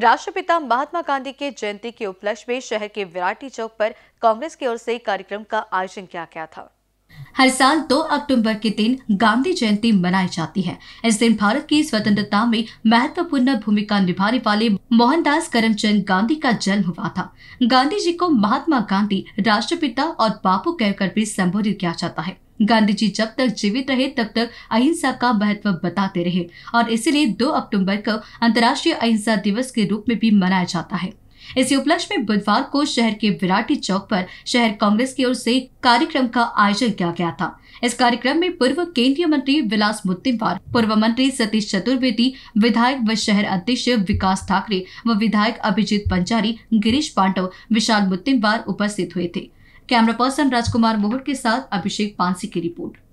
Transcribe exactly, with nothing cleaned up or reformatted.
राष्ट्रपिता महात्मा गांधी के जयंती के उपलक्ष्य में शहर के विराटी चौक पर कांग्रेस की ओर से कार्यक्रम का आयोजन किया गया था। हर साल दो अक्टूबर के दिन गांधी जयंती मनाई जाती है। इस दिन भारत की स्वतंत्रता में महत्वपूर्ण भूमिका निभाने वाले मोहनदास करमचंद गांधी का जन्म हुआ था। गांधी जी को महात्मा गांधी, राष्ट्रपिता और बापू कहकर भी संबोधित किया जाता है। गांधी जी जब तक जीवित रहे तब तक अहिंसा का महत्व बताते रहे और इसीलिए दो अक्टूबर को अंतर्राष्ट्रीय अहिंसा दिवस के रूप में भी मनाया जाता है। इसी उपलक्ष्य में बुधवार को शहर के विराटी चौक पर शहर कांग्रेस की ओर से कार्यक्रम का आयोजन किया गया था। इस कार्यक्रम में पूर्व केंद्रीय मंत्री विलास मुत्तीमवार, पूर्व मंत्री सतीश चतुर्वेदी, विधायक व शहर अध्यक्ष विकास ठाकरे व विधायक अभिजीत पंचारी, गिरीश पांडव, विशाल मुत्तीमवार उपस्थित हुए थे। कैमरा पर्सन राजकुमार मोहन के साथ अभिषेक पांची की रिपोर्ट।